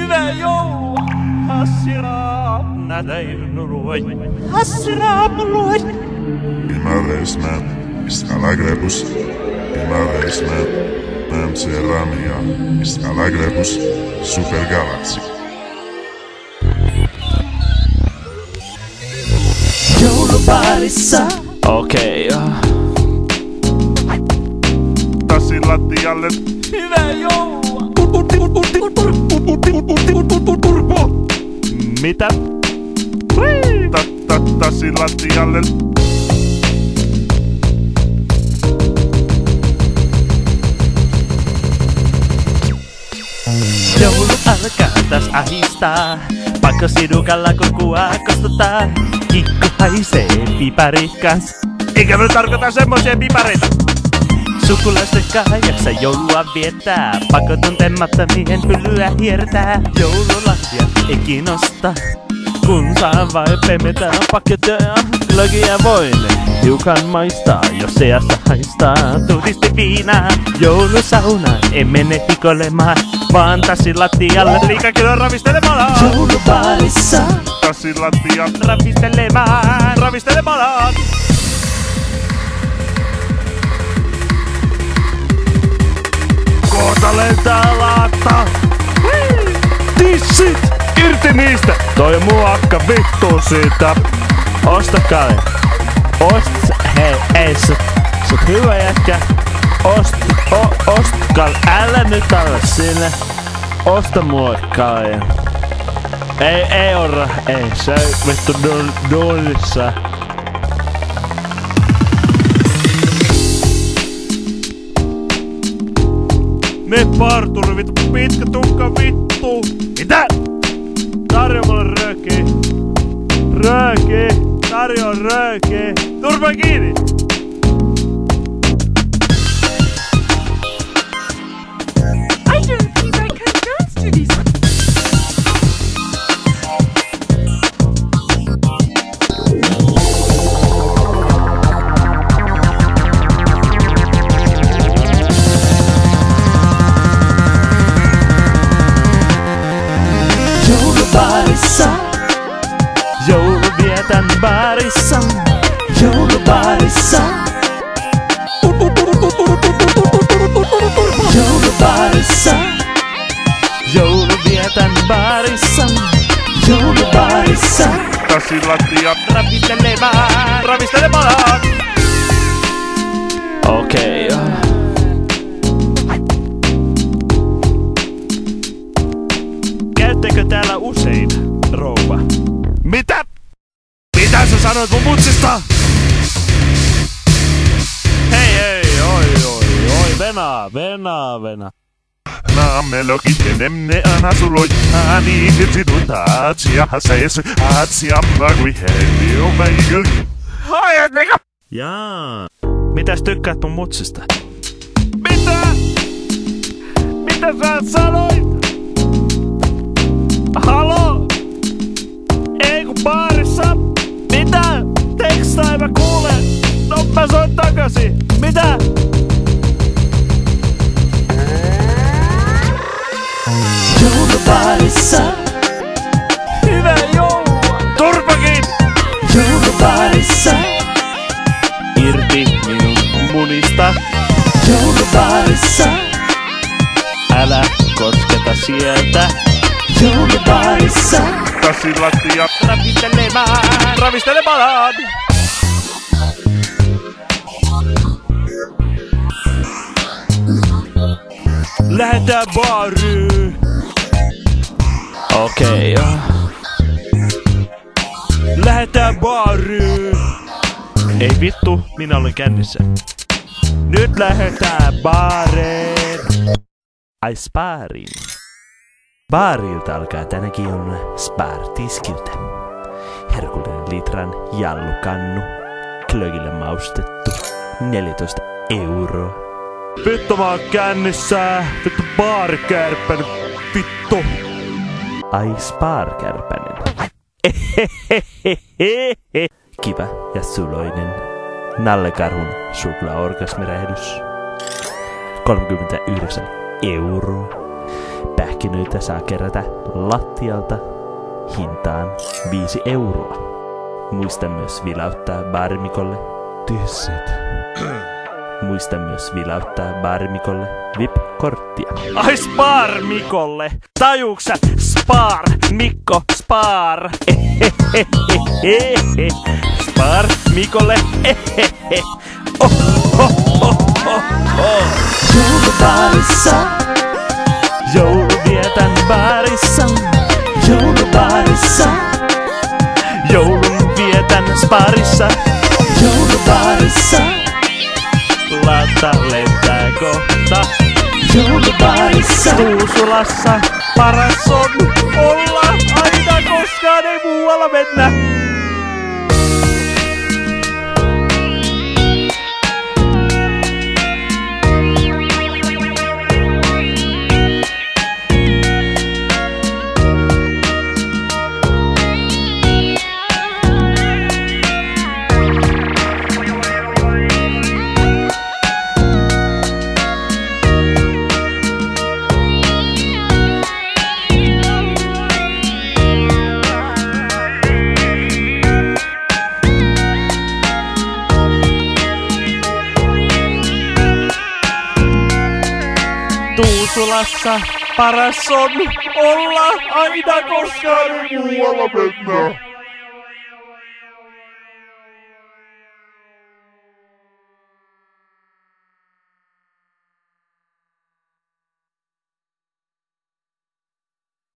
Hyvä joulua, hasraa nadairnuroi, hasraa muloi. Pimaresnä, iskalagrepus, pimaresnä, nämseramia, iskalagrepus, supergalaksi. Joulu Baarissa. Okei. Tasi lattialle. Hyvä joulua. Mitä? Tasi lattialle. Joulu alkaa taas ahistaa. Pakko sidukalla kokua kostuttaa. Kikku haisee piparit kans. Eikä me tarkoita semmosia pipareita. Sukulaisten kahjaksa joulua viettää. Pakko tuntematta miehen pyllyä hiertää. Joululahja ei kiinnosta, kun saan vain pemetään paketteja. Lagia voin hiukan maistaa, jos seasta haistaa tuutisti viinaa. Joulusauna ei mene hikolemaan, vaan tassi lattialle liikakiloa ravistelemalla. Joulu Baarissa tassi lattia ravistelemalla. Kohta lentää laatta. Tissit irti niistä. Toi muu akka vittuu siitä. Ostakaa. Hei, ei sut hyvä jätkä. Ostakaa. Älä nyt ala sinne. Osta mua kai. Ei orra. Ei se vittu duunissa. Me parturi vittu, pitkä tukka vittu. Mitä? Tarjo mulle rööki. Tarjo rööki. Turpaa kiinni. I don't think I can dance to this. Joulu vietän baarissa. Joulu baarissa. Joulu baarissa. Joulu vietän baarissa. Joulu baarissa. Tasi lattia ravistelemaan. Okei. Käyttekö täällä usein, rouva? Mitä? Mitä sä sanoit mun mutsista? Hei, oi, venaa. Naamme lokitteen emne aina suloi, ääni hirtidun taatsia hasees, aatsia pakui helviu väikylki. Oi, et mikä? Jaa. Mitäs tykkäät mun mutsista? Mitä? Mitä sä sanoit? Halo? Eiku baarissa? Mitä? Tekstaa mä kuulen. No mä soin takaisin. Mitä? Joulu baarissa. Hyvää joulua. Turpakin. Joulu baarissa. Irti minun munista. Joulu baarissa. Älä kosketa sieltä. Joulu baarissa. Tasi lattia ravistelemaan. Lähetään baariin. Okei. Lähetään baariin. Ei vittu, minä olen kännissä. Nyt lähetään baariin. Ai spaariin. Baarilta alkaa tänäkin on Spartiskiltä. Herkullinen litran jallukannu. Klögillä maustettu. 14 €. Vittu mä oon kännissä. Vittu baarikärpänen. Vittu. Ai spaarikärpänen. Kiva ja suloinen. Nallekarhun suklaaorgasmirähdys. 39 €. Pähkinä. Mökkinyitä saa kerätä lattialta hintaan 5 €. Muista myös vilauttaa baarimikolle tysset. Muista myös vilauttaa baarimikolle VIP-korttia. Ai spaarmikolle! Tajuuksä? Spaar! Mikko! Spaar! Spaar! Mikolle! Joulu baarissa! Joulu vietän baarissa! Joulu baarissa! Joulun vietän spaarissa! Joulu baarissa! Latta lentää kohta Joulu baarissa. Tuusulassa paras on olla aina, koskaan ei muualla mennä. Tuusulassa paras on olla aina, koskaan ei muualla mennä.